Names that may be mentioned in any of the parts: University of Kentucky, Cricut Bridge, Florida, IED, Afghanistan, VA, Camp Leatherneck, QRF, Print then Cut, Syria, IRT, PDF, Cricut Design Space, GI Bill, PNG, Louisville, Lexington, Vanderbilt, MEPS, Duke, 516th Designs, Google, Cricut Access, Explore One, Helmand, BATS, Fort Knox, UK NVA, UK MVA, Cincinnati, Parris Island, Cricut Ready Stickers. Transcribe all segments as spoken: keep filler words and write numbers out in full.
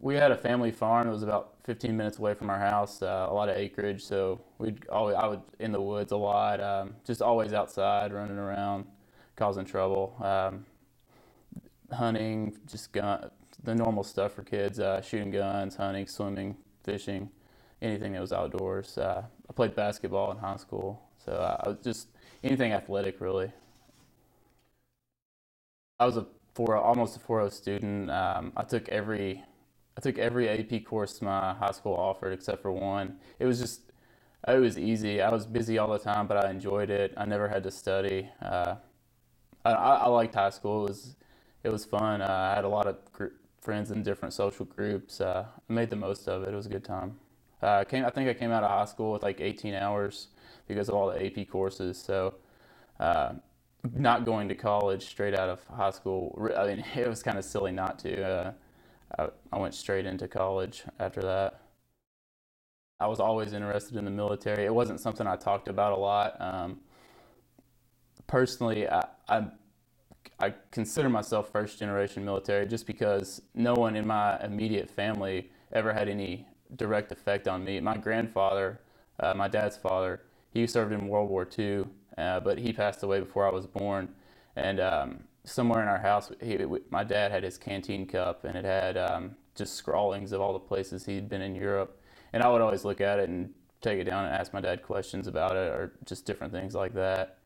we had a family farm that was about fifteen minutes away from our house, uh, a lot of acreage, so we'd always, I would in the woods a lot, um, just always outside running around, causing trouble, um, hunting, just gun, the normal stuff for kids, uh, shooting guns, hunting, swimming, fishing, anything that was outdoors. Uh, I played basketball in high school, so I was just anything athletic really. I was a four, almost a four point oh student. Um, I took every I took every A P course my high school offered except for one. It was just, it was easy. I was busy all the time, but I enjoyed it. I never had to study. Uh, I, I liked high school. It was it was fun. Uh, I had a lot of group, friends in different social groups. Uh, I made the most of it. It was a good time. Uh, I came, I think I came out of high school with like eighteen hours because of all the A P courses. So. Uh, Not going to college straight out of high school, I mean, it was kind of silly not to. Uh, I, I went straight into college after that. I was always interested in the military. It wasn't something I talked about a lot. Um, personally, I, I, I consider myself first generation military just because no one in my immediate family ever had any direct effect on me. My grandfather, uh, my dad's father, he served in World War Two. Uh, but he passed away before I was born, and um, somewhere in our house, he, we, my dad had his canteen cup, and it had um, just scrawlings of all the places he'd been in Europe, and I would always look at it and take it down and ask my dad questions about it, or just different things like that.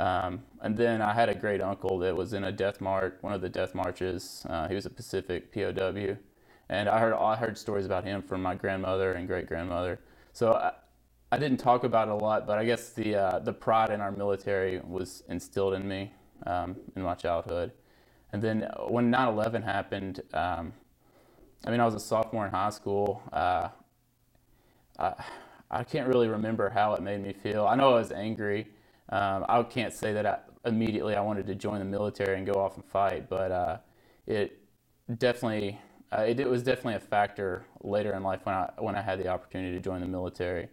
Um, and then I had a great uncle that was in a death march, one of the death marches. Uh, he was a Pacific P O W, and I heard I heard stories about him from my grandmother and great grandmother. So. I, I didn't talk about it a lot, but I guess the uh, the pride in our military was instilled in me um, in my childhood. And then when nine eleven happened, um, I mean, I was a sophomore in high school. Uh, I, I can't really remember how it made me feel. I know I was angry. Um, I can't say that I, immediately I wanted to join the military and go off and fight, but uh, it definitely uh, it, it was definitely a factor later in life when I when I had the opportunity to join the military.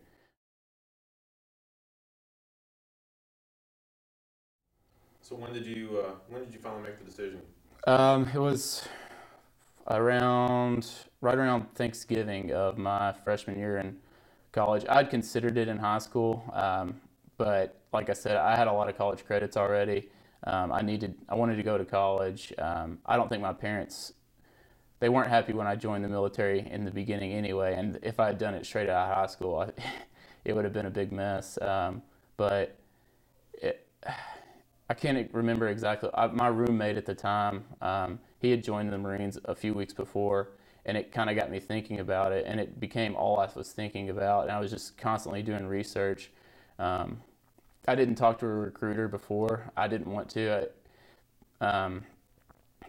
So when did you uh, when did you finally make the decision? Um, it was around right around Thanksgiving of my freshman year in college. I'd considered it in high school, um, but like I said, I had a lot of college credits already. Um, I needed I wanted to go to college. Um, I don't think my parents they weren't happy when I joined the military in the beginning anyway. And if I had done it straight out of high school, I, it would have been a big mess. Um, but it. I can't remember exactly. I, my roommate at the time, um, he had joined the Marines a few weeks before, and it kind of got me thinking about it, and it became all I was thinking about, and I was just constantly doing research. Um, I didn't talk to a recruiter before. I didn't want to. I, um,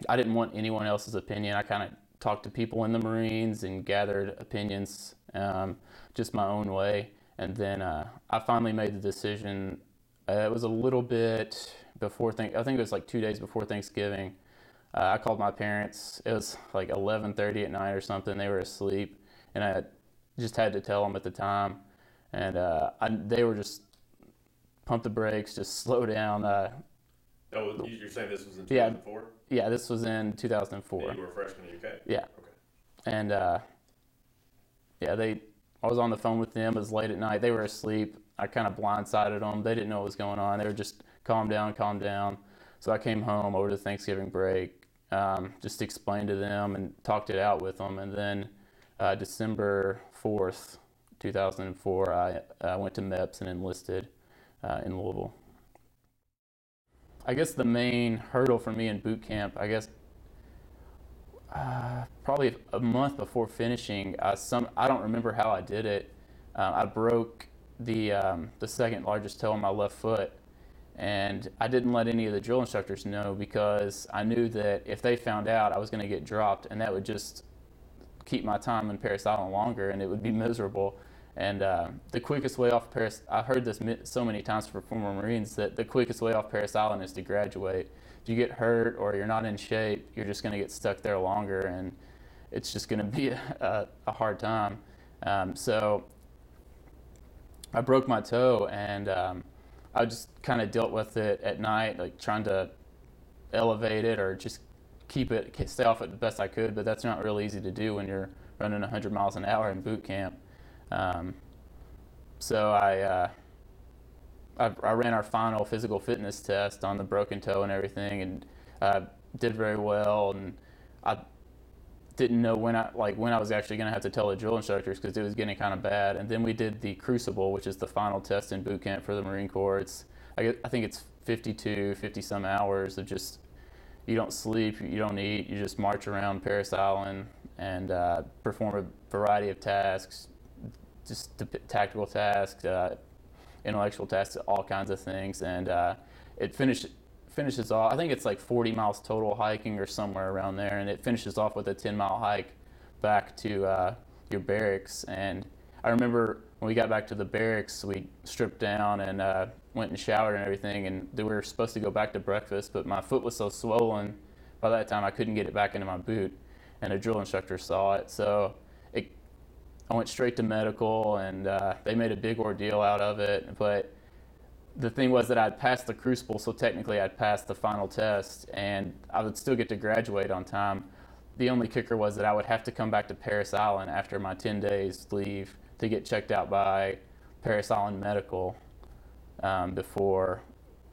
I didn't want anyone else's opinion. I kind of talked to people in the Marines and gathered opinions um, just my own way, and then uh, I finally made the decision. Uh, it was a little bit before, th- I think it was like two days before Thanksgiving. Uh, I called my parents. It was like eleven thirty at night or something. They were asleep, and I just had to tell them at the time. And uh, I, they were just, pump the brakes, just slow down. Uh, oh, you're saying this was in two thousand four? Yeah, yeah, this was in two thousand four. And you were a freshman in U K? Yeah. Okay. And uh, yeah, they. I was on the phone with them. It was late at night. They were asleep. I kind of blindsided them. They didn't know what was going on. They were just, calm down, calm down. So I came home over the Thanksgiving break, um, just explained to them and talked it out with them. And then uh, December fourth, two thousand four, I uh, went to MEPS and enlisted uh, in Louisville. I guess the main hurdle for me in boot camp, I guess, uh, probably a month before finishing, I, some, I don't remember how I did it. Uh, I broke the um, the second largest toe on my left foot, and I didn't let any of the drill instructors know because I knew that if they found out I was going to get dropped, and that would just keep my time in Parris Island longer, and it would be miserable. And uh, the quickest way off Parris, I've heard this so many times from former Marines, that the quickest way off Parris Island is to graduate. If you get hurt or you're not in shape, you're just going to get stuck there longer, and it's just going to be a, a, a hard time. Um, so. I broke my toe, and um, I just kind of dealt with it at night, like trying to elevate it or just keep it, stay off it the best I could, but that's not really easy to do when you're running one hundred miles an hour in boot camp. Um, so I, uh, I I ran our final physical fitness test on the broken toe and everything, and uh, did very well, and I didn't know when I like when I was actually going to have to tell the drill instructors because it was getting kind of bad. And then we did the crucible, which is the final test in boot camp for the Marine Corps. It's I, guess, I think it's fifty-two, fifty some hours of just, you don't sleep, you don't eat, you just march around Parris Island and uh, perform a variety of tasks, just tactical tasks, uh, intellectual tasks, all kinds of things. And uh, it finish, finishes off, I think it's like forty miles total hiking or somewhere around there, and it finishes off with a ten mile hike back to uh, your barracks. And I remember when we got back to the barracks, we stripped down and uh, went and showered and everything, and we were supposed to go back to breakfast, but my foot was so swollen by that time I couldn't get it back into my boot, and a drill instructor saw it. So it, I went straight to medical, and uh, they made a big ordeal out of it. But the thing was that I'd passed the crucible, so technically I'd passed the final test, and I would still get to graduate on time. The only kicker was that I would have to come back to Parris Island after my ten days leave to get checked out by Parris Island Medical um, before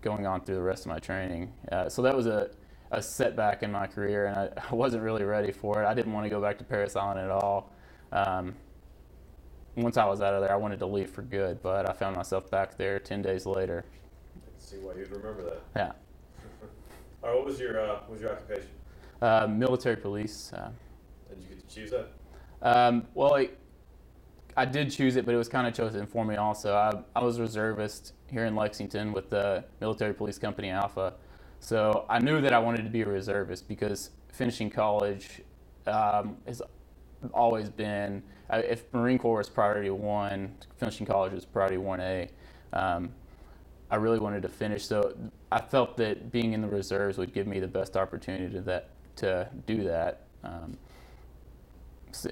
going on through the rest of my training. Uh, so that was a, a setback in my career, and I, I wasn't really ready for it. I didn't want to go back to Parris Island at all. Um, once I was out of there, I wanted to leave for good, but I found myself back there ten days later. I can see why you'd remember that. Yeah. All right, what was your, uh, what was your occupation? Uh, military police. Uh, Did you get to choose that? Um, well, it, I did choose it, but it was kind of chosen for me also. I, I was reservist here in Lexington with the military police company Alpha. So I knew that I wanted to be a reservist because finishing college um, has always been, I, if Marine Corps was priority one, finishing college was priority one A. Um, I really wanted to finish. So I felt that being in the reserves would give me the best opportunity to, that, to do that. Um,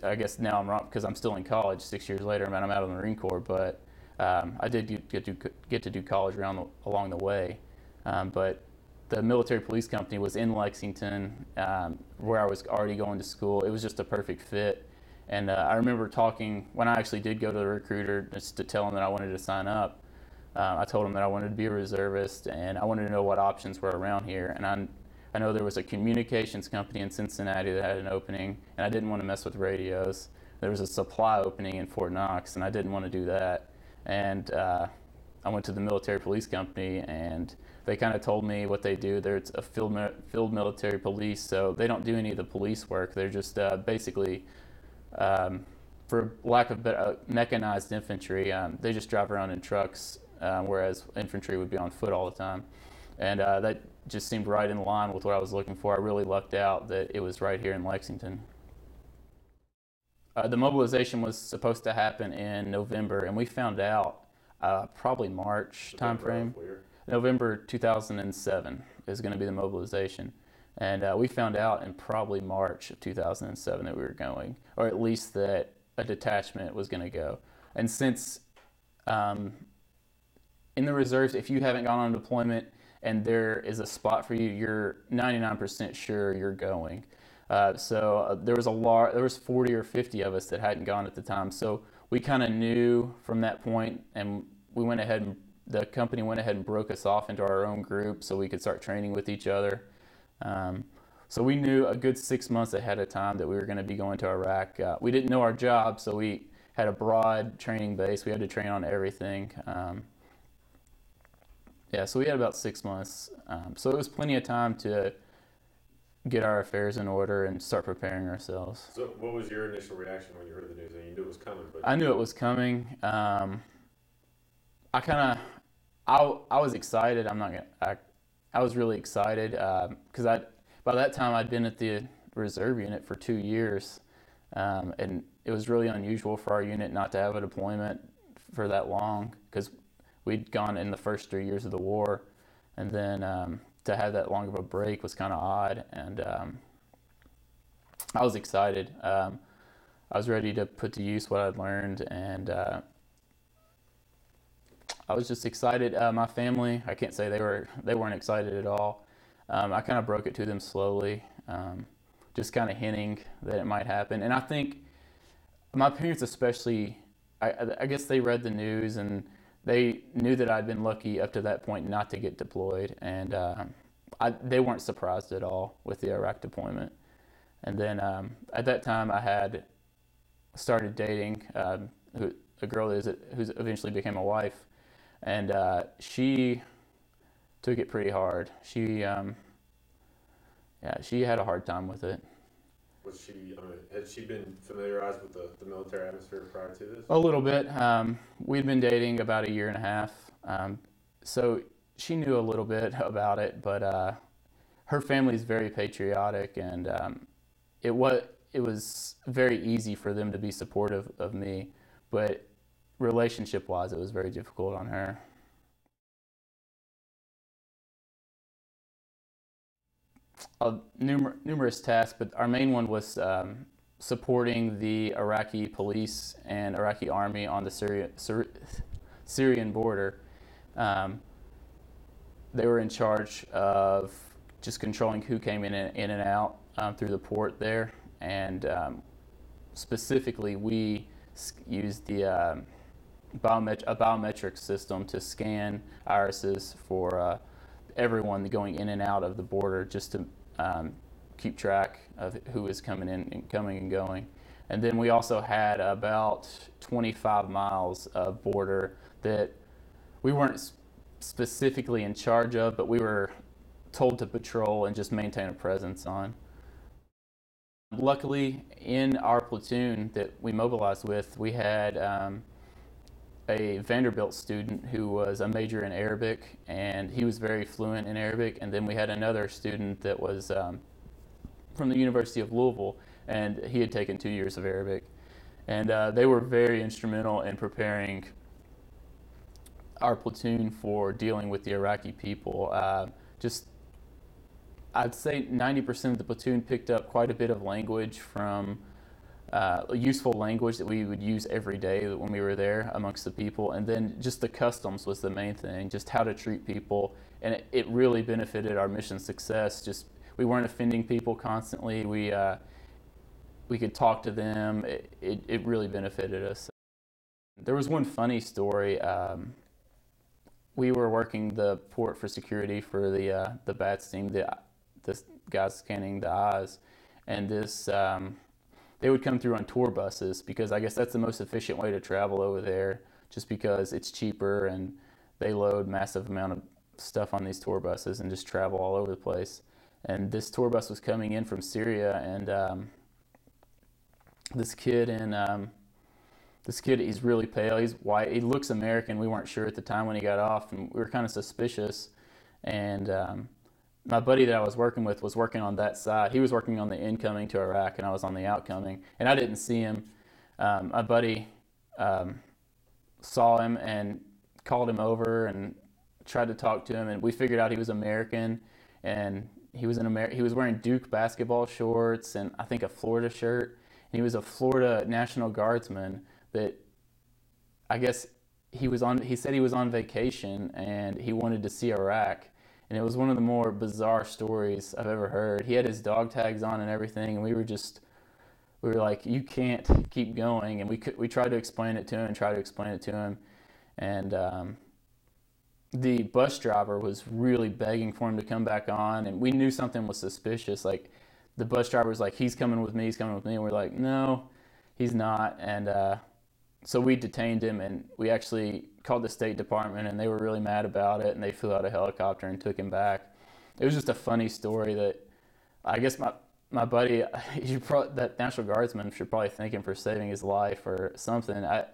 I guess now I'm wrong because I'm still in college six years later, and I'm out of the Marine Corps, but um, I did get, get, to, get to do college around the, along the way. Um, but the military police company was in Lexington, um, where I was already going to school. It was just a perfect fit. And uh, I remember talking, when I actually did go to the recruiter just to tell him that I wanted to sign up, uh, I told him that I wanted to be a reservist and I wanted to know what options were around here. And I I know there was a communications company in Cincinnati that had an opening, and I didn't want to mess with radios. There was a supply opening in Fort Knox, and I didn't want to do that. And uh, I went to the military police company, and they kind of told me what they do. They're a field, field military police, so they don't do any of the police work. They're just uh, basically, um, for lack of better, uh, mechanized infantry. Um, they just drive around in trucks, uh, whereas infantry would be on foot all the time. And uh, that just seemed right in line with what I was looking for. I really lucked out that it was right here in Lexington. Uh, the mobilization was supposed to happen in November, and we found out uh, probably March timeframe. November two thousand seven is going to be the mobilization. And uh, we found out in probably March of two thousand seven that we were going, or at least that a detachment was going to go. And since um, in the reserves, if you haven't gone on deployment, and there is a spot for you, you're ninety-nine percent sure you're going. Uh, so uh, there was a lar- there was forty or fifty of us that hadn't gone at the time. So we kind of knew from that point, and we went ahead and the company went ahead and broke us off into our own group so we could start training with each other. Um, so we knew a good six months ahead of time that we were gonna be going to Iraq. Uh, we didn't know our job, so we had a broad training base. We had to train on everything. Um, Yeah, so we had about six months. Um, so it was plenty of time to get our affairs in order and start preparing ourselves. So what was your initial reaction when you heard the news? You knew it was coming, but I knew it was coming. Um, I kind of, I, I was excited. I'm not gonna, I, I was really excited because um, I, by that time I'd been at the reserve unit for two years, um, and it was really unusual for our unit not to have a deployment for that long because we'd gone in the first three years of the war, and then um, to have that long of a break was kind of odd, and um, I was excited. Um, I was ready to put to use what I'd learned, and uh, I was just excited. Uh, my family, I can't say they, were, they weren't excited at all. Um, I kind of broke it to them slowly. um, just kind of hinting that it might happen. And I think my parents especially, I, I guess they read the news and they knew that I'd been lucky up to that point not to get deployed. And uh, I, they weren't surprised at all with the Iraq deployment. And then um, at that time I had started dating um, who, a girl who's, who's eventually became my wife. And uh, she took it pretty hard. She, um, yeah, she had a hard time with it. Was she, I mean, had she been familiarized with the, the military atmosphere prior to this? A little bit. Um, we'd been dating about a year and a half. Um, so she knew a little bit about it, but uh, her family is very patriotic, and um, it was, it was very easy for them to be supportive of me, but relationship-wise, it was very difficult on her. Uh, numer- numerous tasks, but our main one was um, supporting the Iraqi police and Iraqi army on the Syria- Syri- Syrian border. Um, they were in charge of just controlling who came in and, in and out um, through the port there, and um, specifically we used the um, biomet- a biometric system to scan irises for uh, everyone going in and out of the border, just to um, keep track of who is coming in and coming and going. And then we also had about twenty-five miles of border that we weren't specifically in charge of, but we were told to patrol and just maintain a presence on. Luckily, in our platoon that we mobilized with, we had um, a Vanderbilt student who was a major in Arabic, and he was very fluent in Arabic. And then we had another student that was um, from the University of Louisville, and he had taken two years of Arabic. And uh, they were very instrumental in preparing our platoon for dealing with the Iraqi people. Uh, just, I'd say ninety percent of the platoon picked up quite a bit of language from Uh, useful language that we would use every day when we were there amongst the people. And then just the customs was the main thing, just how to treat people. And it, it really benefited our mission success. Just we weren't offending people constantly. We uh, we could talk to them. It, it, it really benefited us. There was one funny story. Um, we were working the port for security for the uh, the BATS team, the, the guys scanning the eyes, and this um, they would come through on tour buses, because I guess that's the most efficient way to travel over there, just because it's cheaper and they load massive amount of stuff on these tour buses and just travel all over the place. And this tour bus was coming in from Syria, and um, this kid and um, this kid, he's really pale, he's white, he looks American. We weren't sure at the time when he got off, and we were kind of suspicious. And um, my buddy that I was working with was working on that side. He was working on the incoming to Iraq, and I was on the outcoming, and I didn't see him. Um, my buddy um, saw him and called him over and tried to talk to him, and we figured out he was American, and he was an Amer- he was wearing Duke basketball shorts and I think a Florida shirt, and he was a Florida National Guardsman that I guess he was on, he said he was on vacation and he wanted to see Iraq. And it was one of the more bizarre stories I've ever heard. He had his dog tags on and everything, and we were just, we were like, you can't keep going. And we could, we tried to explain it to him and try to explain it to him. And um, the bus driver was really begging for him to come back on, and we knew something was suspicious. Like, the bus driver was like, he's coming with me, he's coming with me. And we're like, no, he's not. And uh, so we detained him, and we actually called the State Department, and they were really mad about it, and they flew out a helicopter and took him back. It was just a funny story that I guess my my buddy, you probably, that National Guardsman should probably thank him for saving his life or something. I,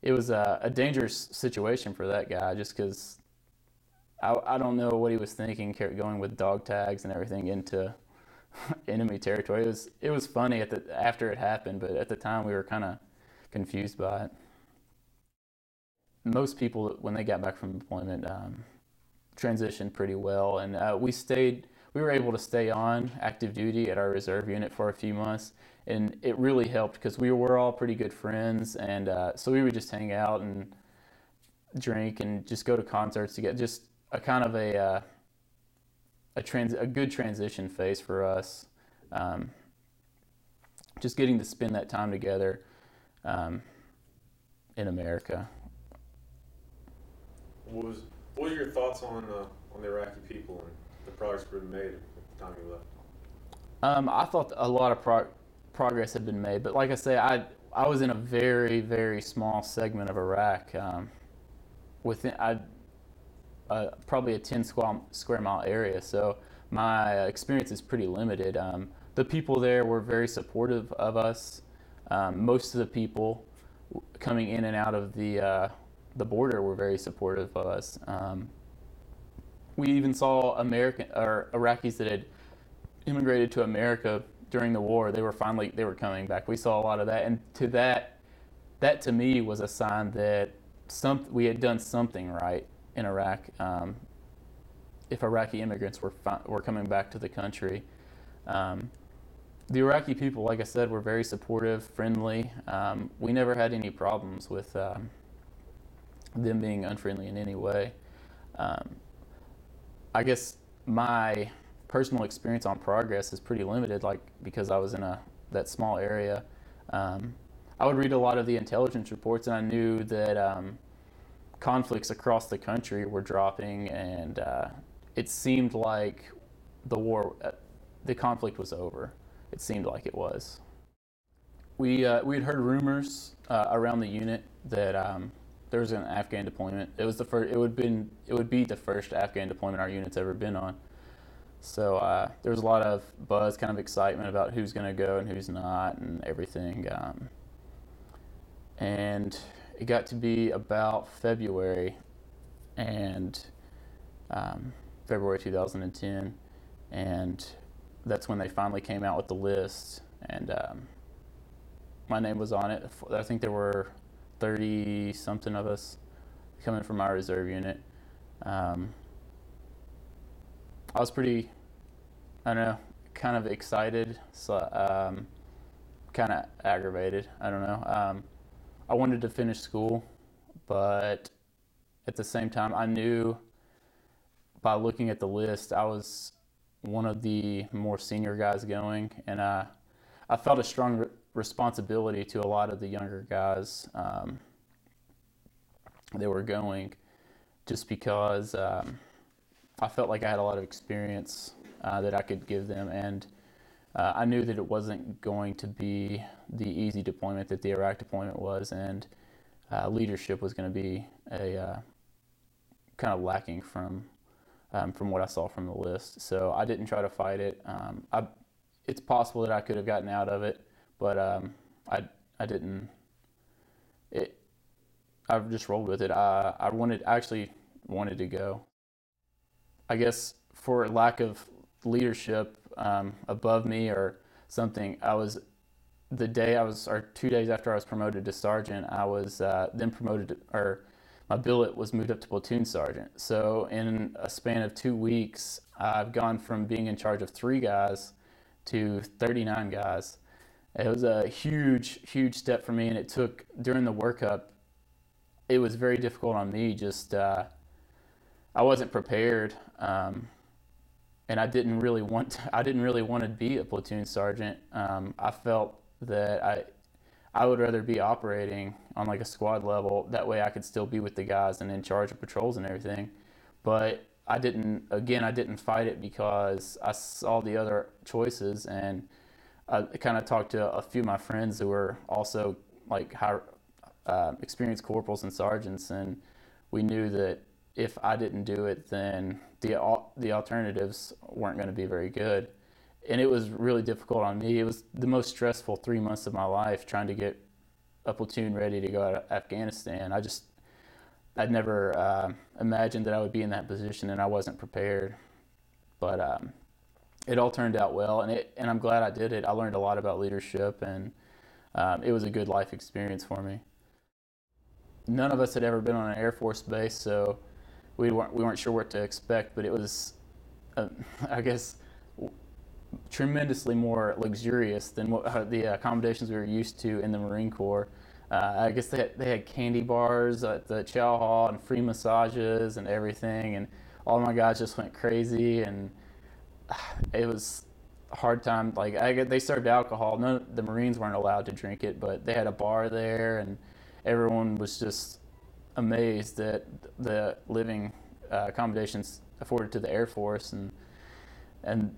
it was a, a dangerous situation for that guy, just because I, I don't know what he was thinking, going with dog tags and everything into enemy territory. It was, it was funny at the, after it happened, but at the time we were kind of confused by it. Most people, when they got back from deployment, um, transitioned pretty well, and uh, we stayed. We were able to stay on active duty at our reserve unit for a few months, and it really helped because we were all pretty good friends, and uh, so we would just hang out and drink and just go to concerts to get just a kind of a uh, a trans a good transition phase for us. um, just getting to spend that time together um, in America. What was what were your thoughts on uh, on the Iraqi people and the progress being made at the time you left? Um, I thought a lot of pro- progress had been made, but like I say, I I was in a very very small segment of Iraq. Um, within I uh, probably a ten square square mile area, so my experience is pretty limited. Um, the people there were very supportive of us. Um, most of the people coming in and out of the uh, the border were very supportive of us. Um, we even saw American or Iraqis that had immigrated to America during the war. They were finally they were coming back. We saw a lot of that, and to that, that to me was a sign that some we had done something right in Iraq. Um, if Iraqi immigrants were fi- were coming back to the country, um, the Iraqi people, like I said, were very supportive, friendly. Um, we never had any problems with um, them being unfriendly in any way. Um, I guess my personal experience on progress is pretty limited, like because I was in a that small area. Um, I would read a lot of the intelligence reports, and I knew that um, conflicts across the country were dropping, and uh, it seemed like the war, uh, the conflict was over. It seemed like it was. We uh, we had heard rumors uh, around the unit that um, there was an Afghan deployment. It was the first. It would been. It would be the first Afghan deployment our unit's ever been on. So uh, there was a lot of buzz, kind of excitement about who's going to go and who's not and everything. Um, and it got to be about February, and um, February two thousand ten, and that's when they finally came out with the list. And um, my name was on it. I think there were thirty-something of us coming from my reserve unit. Um, I was pretty, I don't know, kind of excited, so, um, kind of aggravated, I don't know. Um, I wanted to finish school, but at the same time, I knew by looking at the list, I was one of the more senior guys going, and I, I felt a strong re- responsibility to a lot of the younger guys um, that were going, just because um, I felt like I had a lot of experience uh, that I could give them, and uh, I knew that it wasn't going to be the easy deployment that the Iraq deployment was, and uh, leadership was going to be a uh, kind of lacking from um, from what I saw from the list. So I didn't try to fight it. Um, I, it's possible that I could have gotten out of it, but um, I I didn't. It I just rolled with it. I I wanted I actually wanted to go. I guess for lack of leadership um, above me or something, I was the day I was, or two days after I was promoted to sergeant, I was uh, then promoted, to, or my billet was moved up to platoon sergeant. So in a span of two weeks, I've gone from being in charge of three guys to thirty-nine guys. It was a huge, huge step for me, and it took during the workup. It was very difficult on me. Just. Uh, I wasn't prepared, um, and I didn't really want. To, I didn't really want to be a platoon sergeant. Um, I felt that I, I would rather be operating on like a squad level. That way, I could still be with the guys and in charge of patrols and everything. But I didn't. Again, I didn't fight it because I saw the other choices, and I kind of talked to a few of my friends who were also like high, uh, experienced corporals and sergeants, and we knew that. If I didn't do it, then the al- the alternatives weren't going to be very good. And it was really difficult on me. It was the most stressful three months of my life trying to get a platoon ready to go out of Afghanistan. I just, I'd never uh, imagined that I would be in that position, and I wasn't prepared. But um, it all turned out well, and it and I'm glad I did it. I learned a lot about leadership, and um, it was a good life experience for me. None of us had ever been on an Air Force base, so We weren't we weren't sure what to expect, but it was, uh, I guess, w- tremendously more luxurious than what uh, the accommodations we were used to in the Marine Corps. Uh, I guess they had, they had candy bars at the chow hall and free massages and everything, and all my guys just went crazy, and it was hard time. Like I get, they served alcohol. No, the Marines weren't allowed to drink it, but they had a bar there, and everyone was just amazed at the living uh, accommodations afforded to the Air Force, and and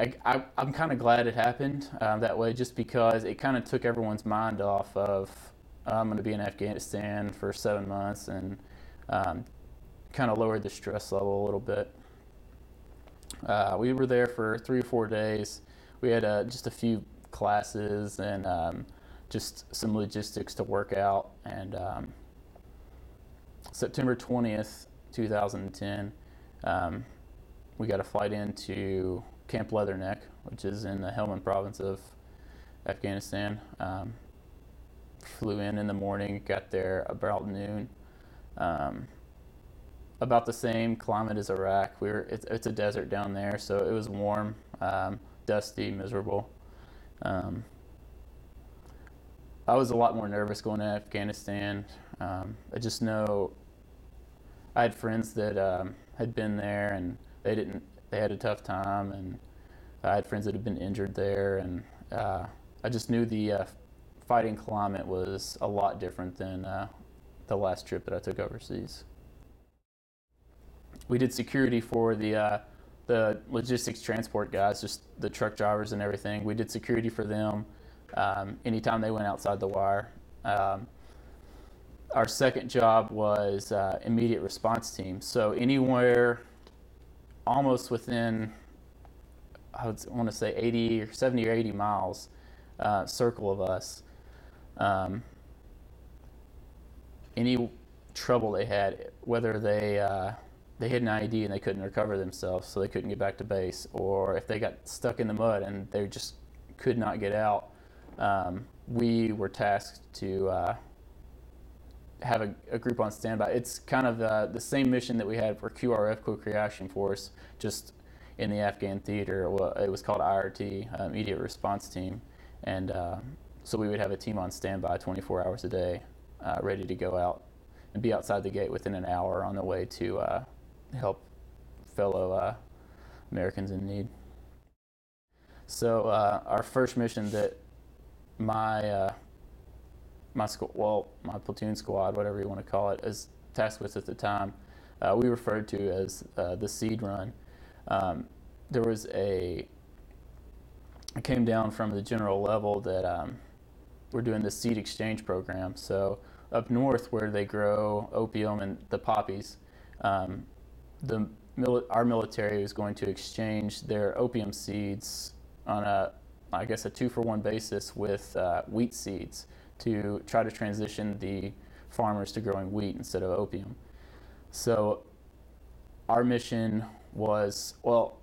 I, I, I'm kind of glad it happened uh, that way, just because it kind of took everyone's mind off of uh, I'm going to be in Afghanistan for seven months, and um, kind of lowered the stress level a little bit. Uh, we were there for three or four days. We had uh, just a few classes and um, just some logistics to work out. And um, September twentieth, two thousand ten, um, we got a flight into Camp Leatherneck, which is in the Helmand province of Afghanistan. Um, flew in in the morning, got there about noon. Um, about the same climate as Iraq. We were, it's, it's a desert down there, so it was warm, um, dusty, miserable. Um, I was a lot more nervous going to Afghanistan. Um, I just know I had friends that um, had been there, and they didn't. They had a tough time, and I had friends that had been injured there, and uh, I just knew the uh, fighting climate was a lot different than uh, the last trip that I took overseas. We did security for the uh, the logistics transport guys, just the truck drivers and everything. We did security for them um, anytime they went outside the wire. Um, our second job was uh, immediate response team. So anywhere almost within, I would want to say eighty or seventy or eighty miles uh, circle of us. Um, any trouble they had, whether they uh, they had an I E D and they couldn't recover themselves, so they couldn't get back to base, or if they got stuck in the mud and they just could not get out, um, we were tasked to uh, have a, a group on standby. It's kind of uh, the same mission that we had for Q R F, Quick Reaction Force, just in the Afghan theater. Well, it was called I R T, uh, Immediate Response Team, and uh, so we would have a team on standby twenty-four hours a day, uh, ready to go out and be outside the gate within an hour on the way to uh, help fellow uh, Americans in need. So uh, our first mission that my uh, my squ well my platoon squad, whatever you want to call it, is tasked with at the time, uh, we referred to as uh, the seed run. Um, there was a I came down from the general level that um, we're doing the seed exchange program. So up north where they grow opium and the poppies, um, The mili our military was going to exchange their opium seeds on a, I guess, a two-for-one basis with uh, wheat seeds to try to transition the farmers to growing wheat instead of opium. So our mission was, well,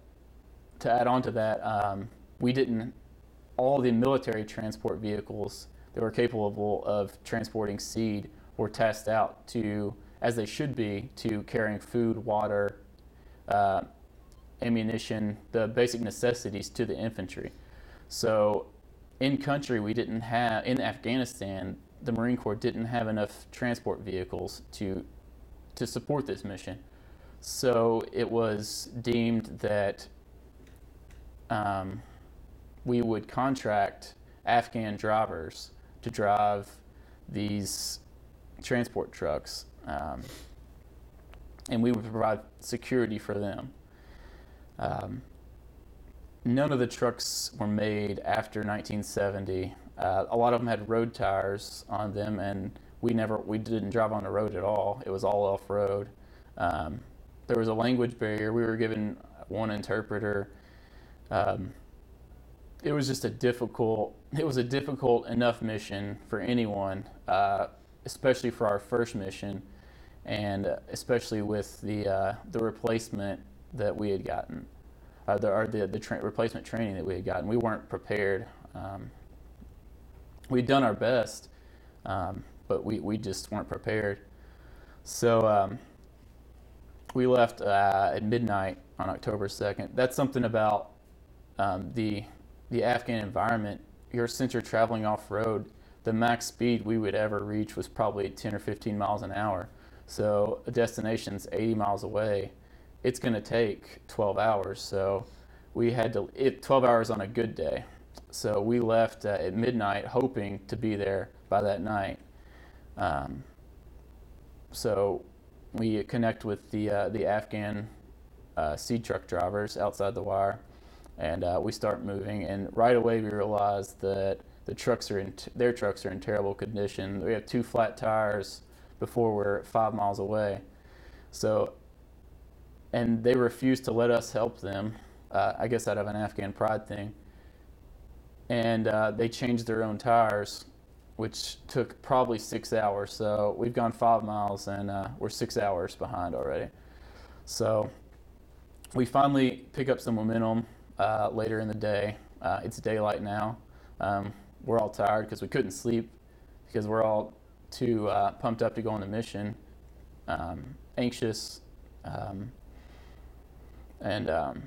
to add on to that, um, we didn't, all the military transport vehicles that were capable of transporting seed were tasked out to, as they should be, to carrying food, water, uh, ammunition, the basic necessities to the infantry. So in country, we didn't have, in Afghanistan, the Marine Corps didn't have enough transport vehicles to, to support this mission. So it was deemed that um, we would contract Afghan drivers to drive these transport trucks. Um, and we would provide security for them. Um, none of the trucks were made after nineteen seventy. Uh, a lot of them had road tires on them, and we never, we didn't drive on the road at all. It was all off-road. Um, there was a language barrier. We were given one interpreter. Um, it was just a difficult, it was a difficult enough mission for anyone, uh, especially for our first mission, and especially with the uh, the replacement that we had gotten, uh, the, or the, the tra replacement training that we had gotten. We weren't prepared. Um, we'd done our best, um, but we, we just weren't prepared. So um, we left uh, at midnight on October second. That's something about um, the, the Afghan environment. You're, since you're traveling off-road, the max speed we would ever reach was probably ten or fifteen miles an hour. So a destination's eighty miles away. It's going to take twelve hours. So we had to, it, twelve hours on a good day. So we left uh, at midnight hoping to be there by that night. Um, so we connect with the, uh, the Afghan uh, seed truck drivers outside the wire, and uh, we start moving. And right away we realized that the trucks are in t- their trucks are in terrible condition. We have two flat tires before we're five miles away. So, and they refused to let us help them, uh, I guess out of an Afghan pride thing. And uh, they changed their own tires, which took probably six hours. So we've gone five miles and uh, we're six hours behind already. So we finally pick up some momentum uh, later in the day. Uh, it's daylight now. Um, we're all tired because we couldn't sleep because we're all too uh, pumped up to go on the mission, um, anxious, um, and um,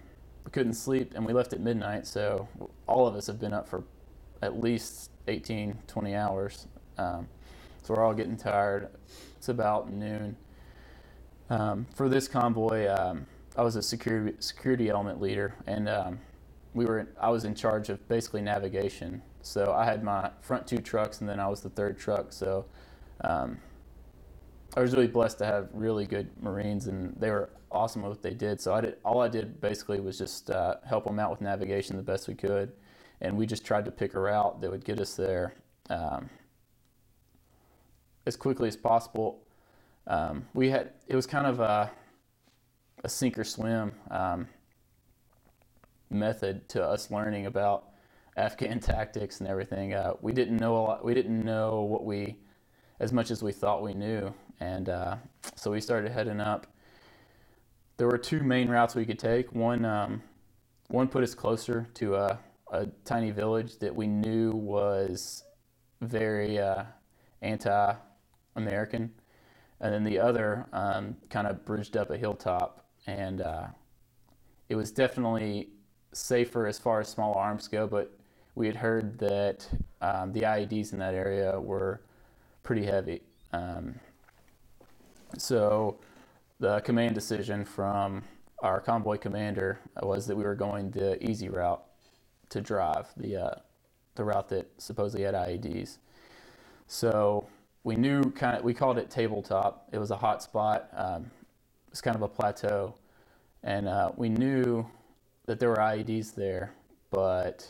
we couldn't sleep, and we left at midnight, so all of us have been up for at least eighteen, twenty hours, um, so we're all getting tired. It's about noon. Um, for this convoy, um, I was a security, security element leader, and um, we were, I was in charge of basically navigation. So I had my front two trucks, and then I was the third truck. So um, I was really blessed to have really good Marines, and they were awesome at what they did. So I did, all I did basically was just uh, help them out with navigation the best we could. And we just tried to pick a route that would get us there um, as quickly as possible. Um, we had, it was kind of a, a sink or swim um, method to us learning about Afghan tactics and everything. Uh, we didn't know a lot. We didn't know what we, as much as we thought we knew. And uh, so we started heading up. There were two main routes we could take. One, um, one put us closer to a, a tiny village that we knew was very uh, anti-American. And then the other um, kind of bridged up a hilltop. And uh, it was definitely safer as far as small arms go, but we had heard that um, the I E Ds in that area were pretty heavy. Um, so the command decision from our convoy commander was that we were going the easy route to drive, the uh, the route that supposedly had I E Ds. So we knew kind of, we called it tabletop. It was a hot spot. Um, it was kind of a plateau. And uh, we knew that there were I E Ds there, but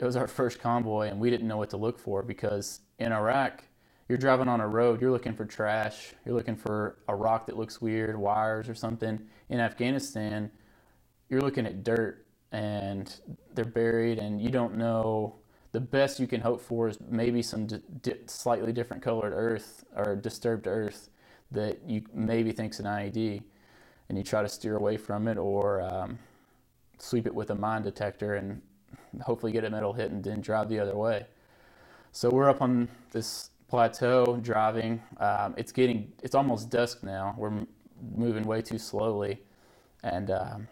it was our first convoy and we didn't know what to look for, because in Iraq, you're driving on a road, you're looking for trash, you're looking for a rock that looks weird, wires or something. In Afghanistan, you're looking at dirt and they're buried, and you don't know, the best you can hope for is maybe some di- di- slightly different colored earth or disturbed earth that you maybe think's an I E D, and you try to steer away from it, or um, sweep it with a mine detector and hopefully get a metal hit and then drive the other way. So we're up on this plateau driving. Um, it's getting, it's almost dusk now. We're m- moving way too slowly. And um,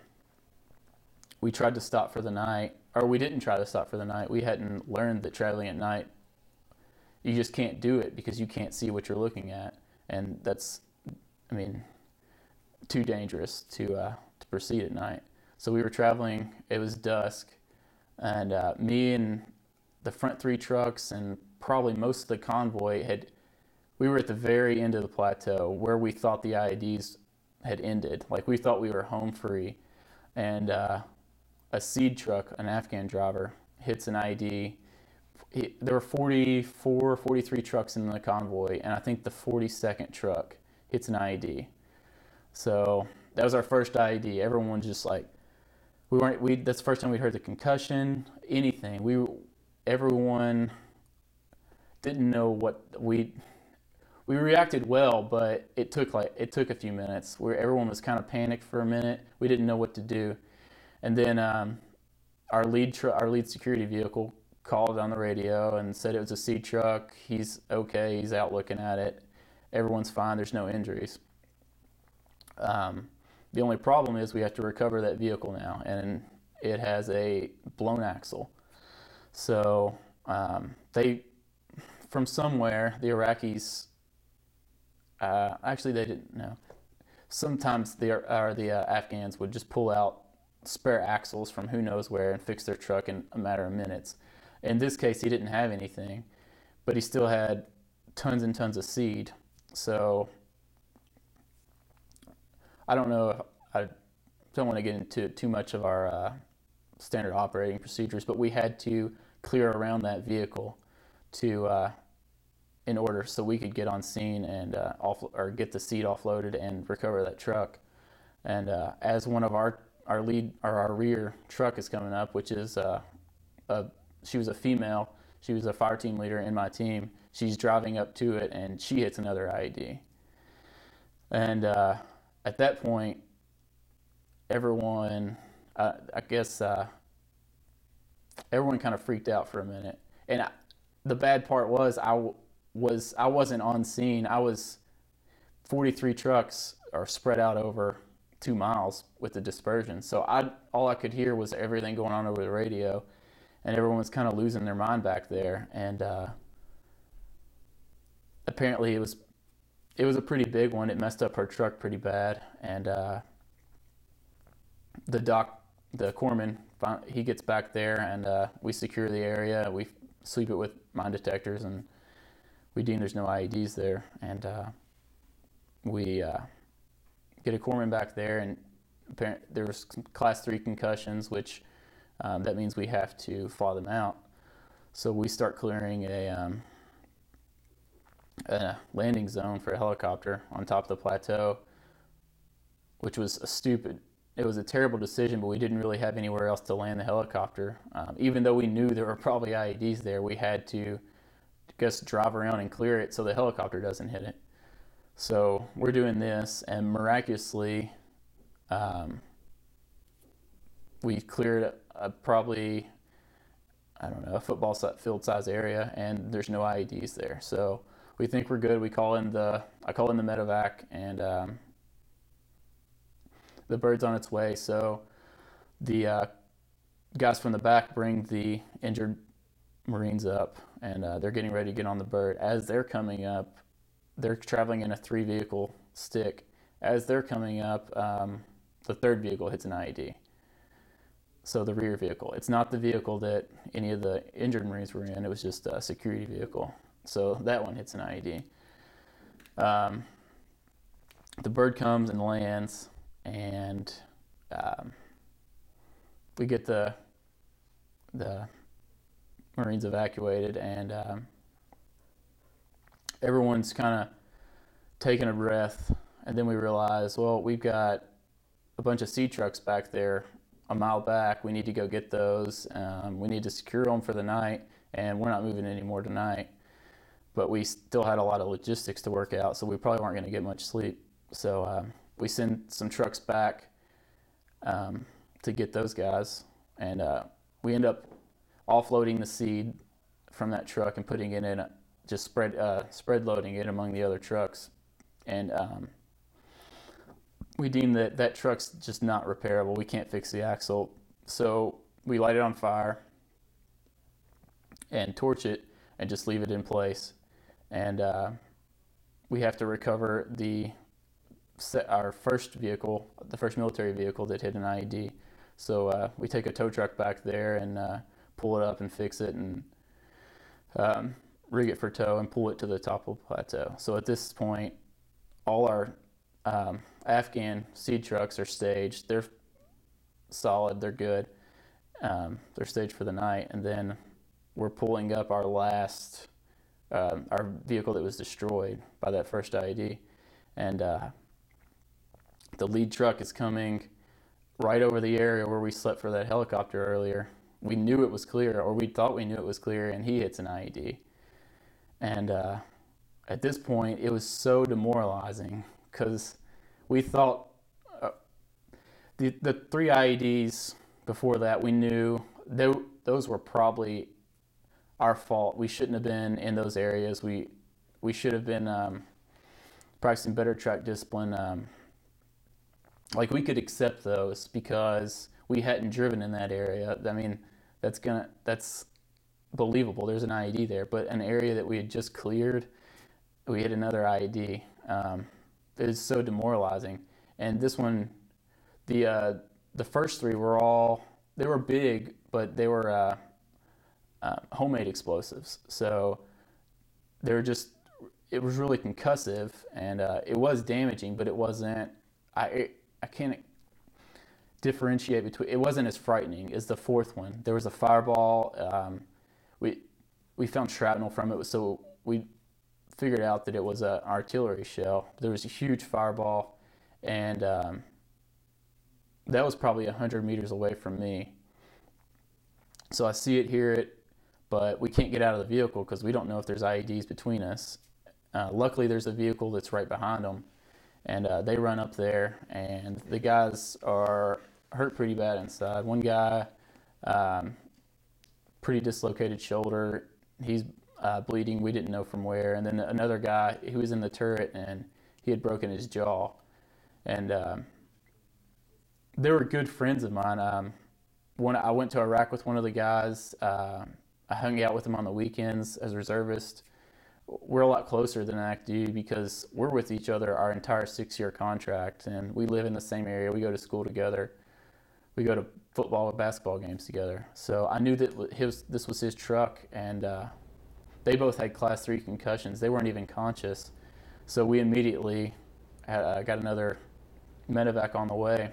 we tried to stop for the night, or we didn't try to stop for the night. We hadn't learned that traveling at night, you just can't do it because you can't see what you're looking at. And that's, I mean, too dangerous to, uh, to proceed at night. So we were traveling, it was dusk, and uh, me and the front three trucks and probably most of the convoy had, we were at the very end of the plateau where we thought the I E Ds had ended. Like, we thought we were home free, and uh, a seed truck, an Afghan driver, hits an I E D. He, there were forty-four, forty-three trucks in the convoy, and I think the forty-second truck hits an I E D. So that was our first I E D. Everyone just like, We weren't. We that's the first time we heard the concussion. Anything. We everyone didn't know what we we reacted well, but it took like it took a few minutes where everyone was kind of panicked for a minute. We didn't know what to do, and then um, our lead tr- our lead security vehicle called on the radio and said it was a seed truck. He's okay. He's out looking at it. Everyone's fine. There's no injuries. Um, The only problem is we have to recover that vehicle now, and it has a blown axle. So um, they, from somewhere, the Iraqis, uh, actually they didn't know. Sometimes the, or the uh, Afghans would just pull out spare axles from who knows where and fix their truck in a matter of minutes. In this case, he didn't have anything, but he still had tons and tons of seed. So I don't know, I don't want to get into too much of our uh, standard operating procedures, but we had to clear around that vehicle to uh, in order so we could get on scene and uh, off or get the seed offloaded and recover that truck. And uh, as one of our our lead or our rear truck is coming up, which is uh, a, she was a female, she was a fire team leader in my team. She's driving up to it and she hits another I E D. And uh, at that point, everyone, uh, I guess, uh, everyone kind of freaked out for a minute. And I, the bad part was I w- was I wasn't on scene. I was forty-three trucks are spread out over two miles with the dispersion. So I all I could hear was everything going on over the radio, and everyone was kind of losing their mind back there. And uh, apparently it was it was a pretty big one. It messed up her truck pretty bad. And uh, the doc, the corpsman, he gets back there, and uh, we secure the area. We sweep it with mine detectors, and we deem there's no I E Ds there. And uh, we uh, get a corpsman back there, and there was class three concussions, which um, that means we have to fly them out. So we start clearing a, um, a landing zone for a helicopter on top of the plateau, which was a stupid, it was a terrible decision, but we didn't really have anywhere else to land the helicopter. Um, even though we knew there were probably I E Ds there, we had to just drive around and clear it so the helicopter doesn't hit it. So we're doing this, and miraculously, um, we cleared a, a probably, I don't know, a football field size area, and there's no I E Ds there. So we think we're good. We call in the, I call in the medevac, and um, the bird's on its way. So the uh, guys from the back bring the injured Marines up, and uh, they're getting ready to get on the bird. As they're coming up, they're traveling in a three vehicle stick. As they're coming up, um, the third vehicle hits an I E D. So the rear vehicle. It's not the vehicle that any of the injured Marines were in. It was just a security vehicle. So that one hits an I E D. Um, the bird comes and lands, and um, we get the the Marines evacuated, and um, everyone's kind of taking a breath. And then we realize, well, we've got a bunch of seed trucks back there a mile back. We need to go get those. Um, we need to secure them for the night, and we're not moving anymore tonight. But we still had a lot of logistics to work out, so we probably weren't going to get much sleep. So um, we send some trucks back um, to get those guys, and uh, we end up offloading the seed from that truck and putting it in a, just spread uh, spread loading it among the other trucks. And um, we deem that that truck's just not repairable. We can't fix the axle. So we light it on fire and torch it and just leave it in place. And uh, we have to recover the our first vehicle, the first military vehicle that hit an I E D. So uh, we take a tow truck back there and uh, pull it up and fix it, and um, rig it for tow and pull it to the top of the plateau. So at this point, all our um, Afghan seed trucks are staged. They're solid. They're good. Um, they're staged for the night. And then we're pulling up our last, uh, our vehicle that was destroyed by that first I E D. And uh, the lead truck is coming right over the area where we slept for that helicopter earlier. We knew it was clear, or we thought we knew it was clear, and he hits an I E D. And uh, at this point, it was so demoralizing because we thought uh, the the three I E Ds before that, we knew they, those were probably our fault. We shouldn't have been in those areas. We we should have been um, practicing better track discipline. Um, like we could accept those because we hadn't driven in that area. I mean, that's gonna that's believable. There's an I E D there, but an area that we had just cleared, we hit another I E D. Um, it was so demoralizing. And this one, the uh, the first three were all, they were big, but they were uh, uh, homemade explosives. So they were just, it was really concussive, and uh, it was damaging, but it wasn't, I, it, I can't differentiate between, it wasn't as frightening as the fourth one. There was a fireball. Um, we we found shrapnel from it, so we figured out that it was an artillery shell. There was a huge fireball, and um, that was probably one hundred meters away from me. So I see it, hear it, but we can't get out of the vehicle because we don't know if there's I E Ds between us. Uh, luckily, there's a vehicle that's right behind them, and uh, they run up there, and the guys are hurt pretty bad inside. One guy, um, pretty dislocated shoulder. He's uh, bleeding. We didn't know from where. And then another guy, he was in the turret, and he had broken his jaw. And um, they were good friends of mine. Um, one, I went to Iraq with one of the guys. Uh, I hung out with him on the weekends as a reservist. We're a lot closer than act due because we're with each other our entire six-year contract, and we live in the same area. We go to school together. We go to football and basketball games together. So I knew that his, this was his truck, and uh, they both had class three concussions. They weren't even conscious. So we immediately had, uh, got another medevac on the way,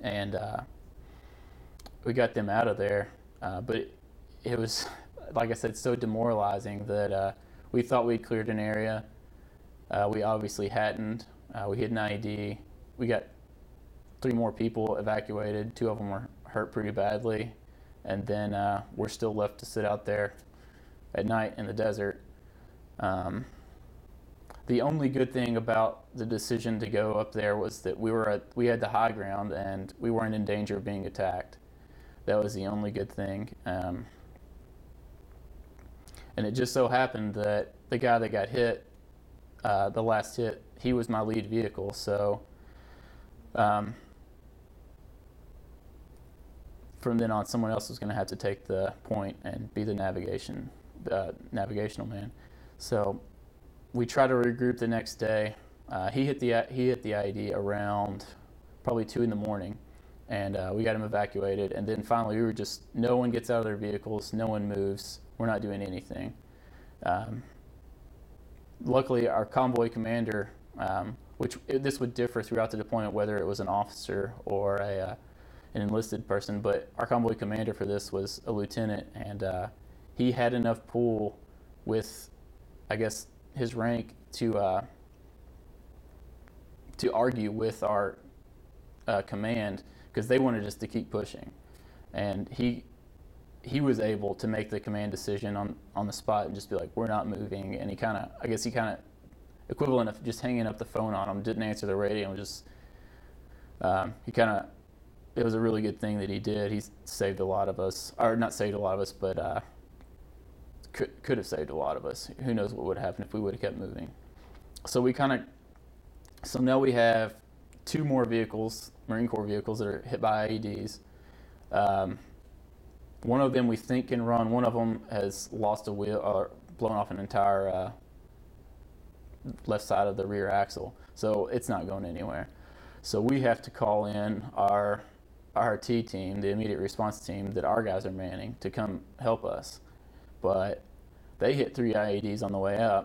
and uh, we got them out of there. Uh, but it, it was, like I said, so demoralizing that uh, we thought we'd cleared an area. Uh, we obviously hadn't. Uh, we hit an I E D. We got three more people evacuated. Two of them were hurt pretty badly. And then uh, we're still left to sit out there at night in the desert. Um, the only good thing about the decision to go up there was that we were at, we had the high ground and we weren't in danger of being attacked. That was the only good thing. Um, And it just so happened that the guy that got hit, uh, the last hit, he was my lead vehicle. So um, from then on, someone else was going to have to take the point and be the navigation uh, navigational man. So we tried to regroup the next day. Uh, he hit the he hit the I E D around probably two in the morning, and uh, we got him evacuated. And then finally, we were just no one gets out of their vehicles, no one moves. We're not doing anything. Um, luckily, our convoy commander, um, which it, this would differ throughout the deployment, whether it was an officer or a, uh, an enlisted person, but our convoy commander for this was a lieutenant, and uh, he had enough pull with, I guess, his rank to uh, to argue with our uh, command because they wanted us to keep pushing, and he. he was able to make the command decision on, on the spot and just be like, we're not moving. And he kind of, I guess he kind of, equivalent of just hanging up the phone on him, didn't answer the radio, and just, um, he kind of, it was a really good thing that he did. He saved a lot of us, or not saved a lot of us, but uh, could, could have saved a lot of us. Who knows what would have happened if we would have kept moving. So we kind of, so now we have two more vehicles, Marine Corps vehicles that are hit by I E Ds. Um, One of them we think can run. One of them has lost a wheel or blown off an entire uh, left side of the rear axle, so it's not going anywhere. So we have to call in our I R T team, the immediate response team that our guys are manning, to come help us. But they hit three I E Ds on the way up,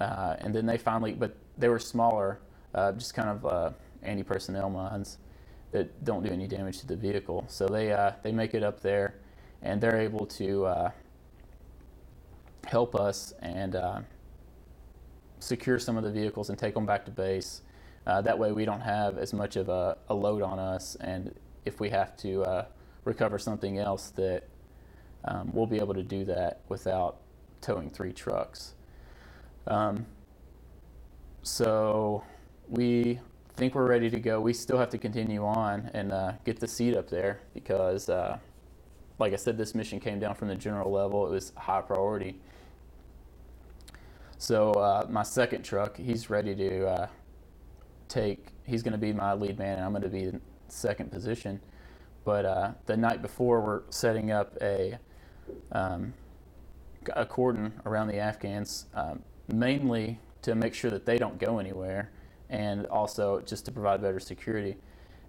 uh, and then they finally. But they were smaller, uh, just kind of uh, anti-personnel mines that don't do any damage to the vehicle. So they uh, they make it up there, and they're able to uh, help us and uh, secure some of the vehicles and take them back to base. Uh, that way we don't have as much of a, a load on us, and if we have to uh, recover something else, that um, we'll be able to do that without towing three trucks. Um, so we think we're ready to go. We still have to continue on and uh, get the seat up there because, uh, like I said, this mission came down from the general level. It was high priority. So uh, my second truck, he's ready to uh, take. He's going to be my lead man, and I'm going to be in second position. But uh, the night before, we're setting up a, um, a cordon around the Afghans, um, mainly to make sure that they don't go anywhere, and also just to provide better security.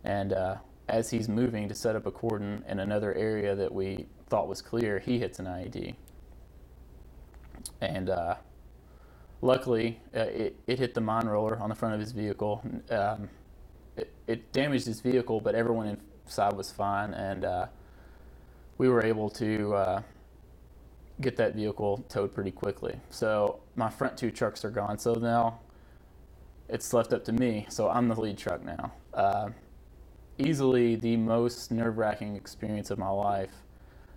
And uh, as he's moving to set up a cordon in another area that we thought was clear, he hits an I E D. And uh, luckily, uh, it, it hit the mine roller on the front of his vehicle. Um, it, it damaged his vehicle, but everyone inside was fine, and uh, we were able to uh, get that vehicle towed pretty quickly. So my front two trucks are gone, so now it's left up to me, so I'm the lead truck now. Uh, easily the most nerve-wracking experience of my life.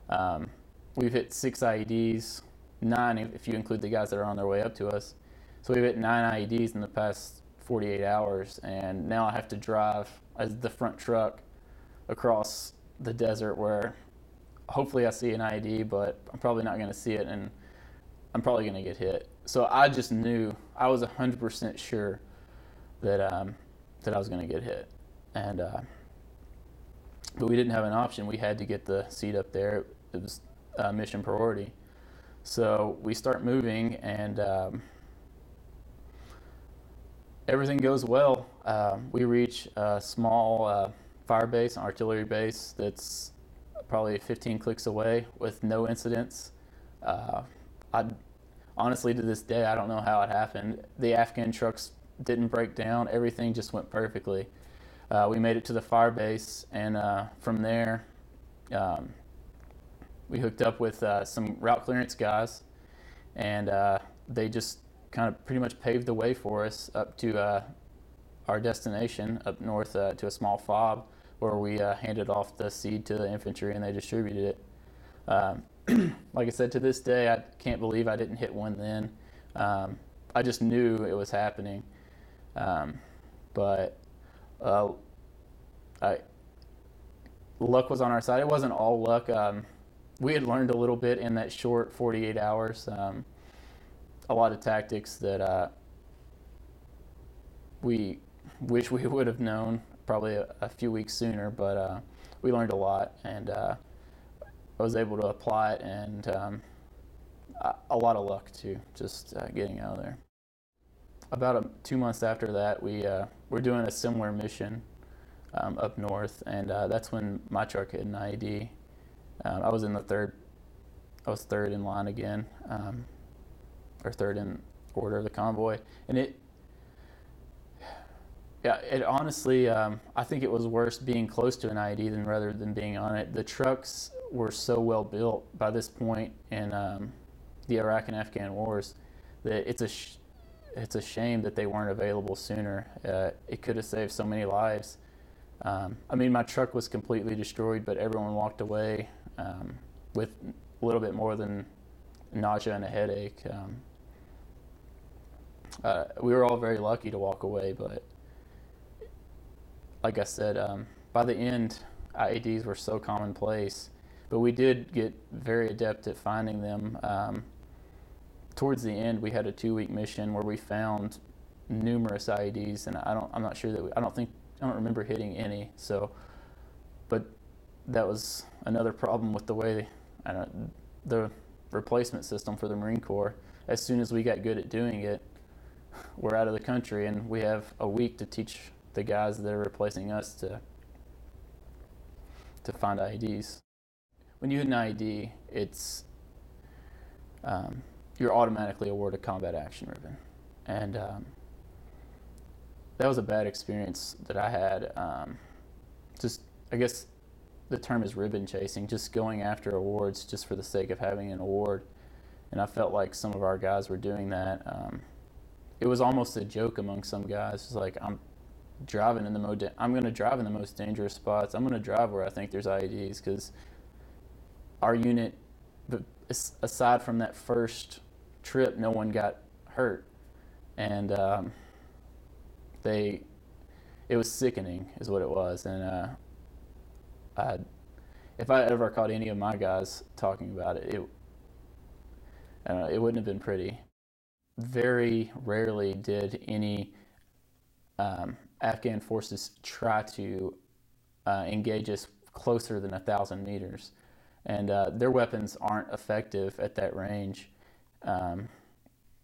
Um, we've hit six I E Ds, nine if you include the guys that are on their way up to us. So we've hit nine I E Ds in the past forty-eight hours, and now I have to drive as the front truck across the desert where hopefully I see an I E D, but I'm probably not going to see it, and I'm probably going to get hit. So I just knew, I was one hundred percent sure that um, that I was going to get hit. And uh, but we didn't have an option. We had to get the seat up there. It was uh, mission priority. So we start moving, and um, everything goes well. Uh, we reach a small uh, fire base, an artillery base that's probably fifteen clicks away with no incidents. Uh, I honestly, to this day, I don't know how it happened. The Afghan trucks didn't break down. Everything just went perfectly. Uh, we made it to the fire base, and uh, from there, um, we hooked up with uh, some route clearance guys, and uh, they just kind of pretty much paved the way for us up to uh, our destination up north uh, to a small fob where we uh, handed off the seed to the infantry and they distributed it. Um, like I said, to this day, I can't believe I didn't hit one then. Um, I just knew it was happening. Um, but uh, I, luck was on our side. It wasn't all luck. Um, we had learned a little bit in that short forty-eight hours, um, a lot of tactics that uh, we wish we would have known probably a, a few weeks sooner, but uh, we learned a lot, and uh, I was able to apply it, and um, a lot of luck too, just uh, getting out of there. About a, two months after that, we uh, were doing a similar mission um, up north, and uh, that's when my truck hit an I E D. Um, I was in the third, I was third in line again, um, or third in order of the convoy, and it, yeah, it honestly, um, I think it was worse being close to an I E D than rather than being on it. The trucks were so well built by this point in um, the Iraq and Afghan wars that it's a sh- it's a shame that they weren't available sooner. Uh, it could have saved so many lives. Um, I mean, my truck was completely destroyed, but everyone walked away um, with a little bit more than nausea and a headache. Um, uh, we were all very lucky to walk away, but like I said, um, by the end, I E Ds were so commonplace, but we did get very adept at finding them. Um, towards the end, we had a two-week mission where we found numerous I E Ds, and I don't, I'm not sure that we, I don't think, I don't remember hitting any. So, but that was another problem with the way I don't, the replacement system for the Marine Corps. As soon as we got good at doing it, we're out of the country, and we have a week to teach the guys that are replacing us to to find I E Ds. When you hit an I E D, it's um, you're automatically awarded combat action ribbon, and um, that was a bad experience that I had. Um, just I guess the term is ribbon chasing, just going after awards just for the sake of having an award, and I felt like some of our guys were doing that. Um, it was almost a joke among some guys, just like I'm. Driving in the most, I'm going to drive in the most dangerous spots. I'm going to drive where I think there's I E Ds, because our unit, aside from that first trip, no one got hurt, and um, they, it was sickening, is what it was. And uh, I, if I ever caught any of my guys talking about it, it, I don't know, it wouldn't have been pretty. Very rarely did any. Um, Afghan forces try to uh, engage us closer than a thousand meters, and uh, their weapons aren't effective at that range, um,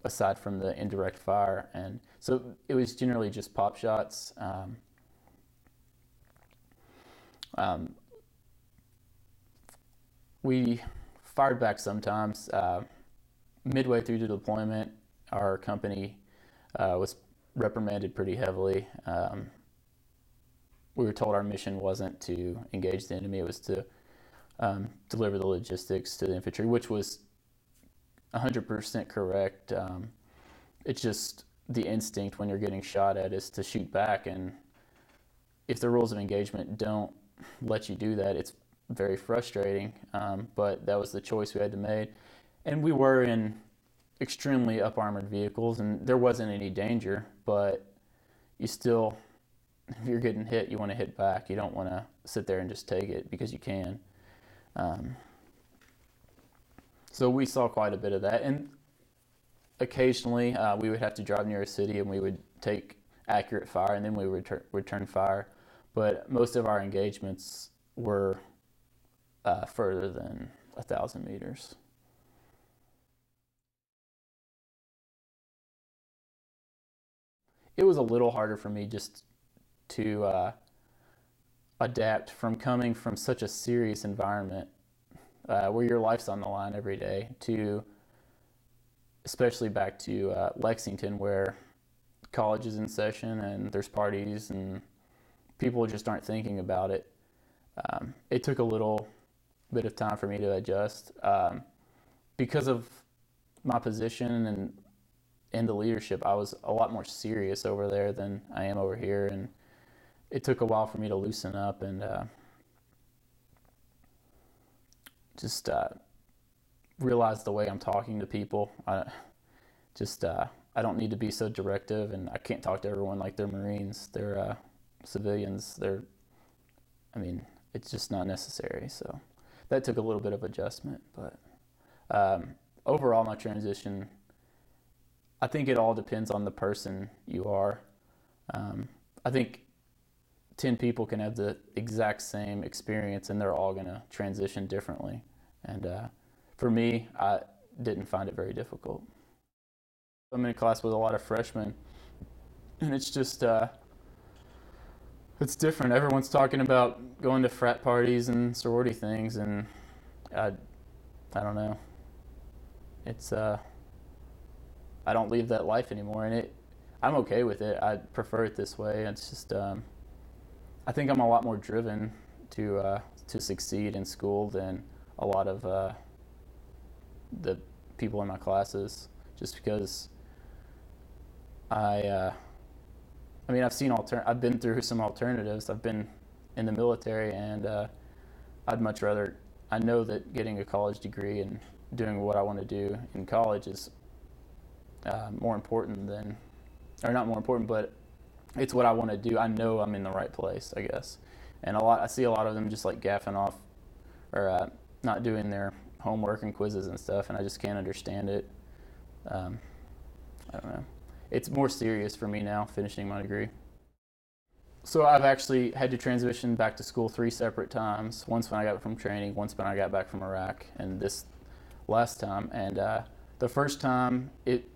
aside from the indirect fire. And so it was generally just pop shots. Um, Um, we fired back sometimes. Uh, midway through the deployment, our company uh, was reprimanded pretty heavily. Um, we were told our mission wasn't to engage the enemy, it was to um, deliver the logistics to the infantry, which was one hundred percent correct. Um, it's just the instinct when you're getting shot at is to shoot back, and if the rules of engagement don't let you do that, it's very frustrating, um, but that was the choice we had to make. And we were in extremely up-armored vehicles, and there wasn't any danger, but you still, if you're getting hit, you want to hit back. You don't want to sit there and just take it because you can. Um, so we saw quite a bit of that, and occasionally uh, we would have to drive near a city and we would take accurate fire, and then we would retur- return fire. But most of our engagements were uh, further than one thousand meters. It was a little harder for me just to uh, adapt from coming from such a serious environment uh, where your life's on the line every day to, especially back to uh, Lexington, where college is in session and there's parties and people just aren't thinking about it. Um, it took a little bit of time for me to adjust um, because of my position and in the leadership. I was a lot more serious over there than I am over here, and it took a while for me to loosen up and uh, just uh, realize the way I'm talking to people. I just uh, I don't need to be so directive, and I can't talk to everyone like they're Marines. They're uh, civilians. They're I mean, it's just not necessary. So that took a little bit of adjustment, but um, overall, my transition, I think it all depends on the person you are. Um, I think ten people can have the exact same experience and they're all gonna transition differently. And uh, for me, I didn't find it very difficult. I'm in a class with a lot of freshmen, and it's just, uh, it's different. Everyone's talking about going to frat parties and sorority things, and I, I don't know. It's, uh, I don't live that life anymore, and it, I'm okay with it. I prefer it this way. It's just, um, I think I'm a lot more driven to uh, to succeed in school than a lot of uh, the people in my classes, just because I, uh, I mean, I've seen alter- I've been through some alternatives. I've been in the military, and uh, I'd much rather. I know that getting a college degree and doing what I want to do in college is Uh, more important than, or not more important, but it's what I want to do. I know I'm in the right place, I guess. And a lot, I see a lot of them just like gaffing off or uh, not doing their homework and quizzes and stuff, and I just can't understand it. Um, I don't know. It's more serious for me now, finishing my degree. So I've actually had to transition back to school three separate times. Once when I got from training, once when I got back from Iraq, and this last time. And uh, the first time, it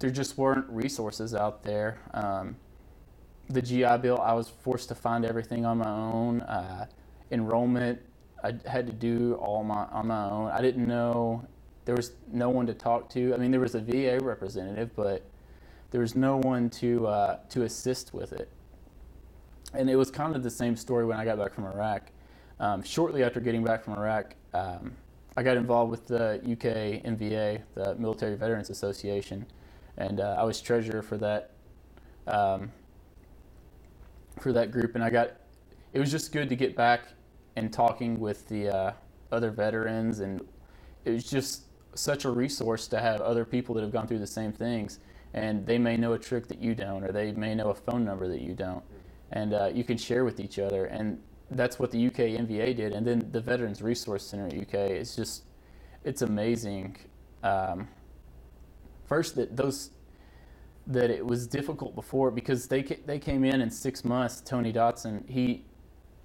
there just weren't resources out there. Um, the G I Bill, I was forced to find everything on my own. Uh, enrollment, I had to do all my on my own. I didn't know, there was no one to talk to. I mean, there was a V A representative, but there was no one to uh, to assist with it. And it was kind of the same story when I got back from Iraq. Um, shortly after getting back from Iraq, um, I got involved with the U K M V A, the Military Veterans Association. And uh, I was treasurer for that um, for that group, and I got. It was just good to get back and talking with the uh, other veterans, and it was just such a resource to have other people that have gone through the same things, and they may know a trick that you don't, or they may know a phone number that you don't, and uh, you can share with each other, and that's what the U K N V A did, and then the Veterans Resource Center at U K. It's just, it's amazing. Um, First, that those that it was difficult before because they they came in in six months. Tony Dotson, he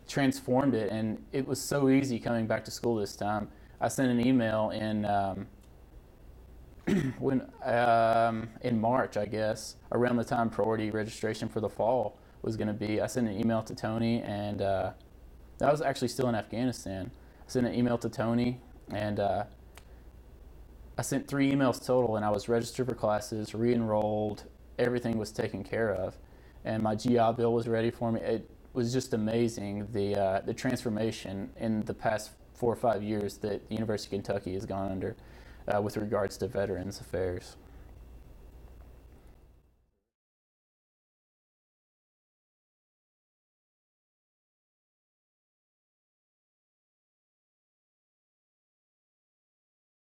transformed it, and it was so easy coming back to school this time. I sent an email in um, when um, in March, I guess, around the time priority registration for the fall was going to be. I sent an email to Tony and uh, I was actually still in Afghanistan. I sent an email to Tony, and uh, I sent three emails total, and I was registered for classes, re-enrolled, everything was taken care of, and my G I Bill was ready for me. It was just amazing, the uh, the transformation in the past four or five years that the University of Kentucky has gone under uh, with regards to Veterans Affairs.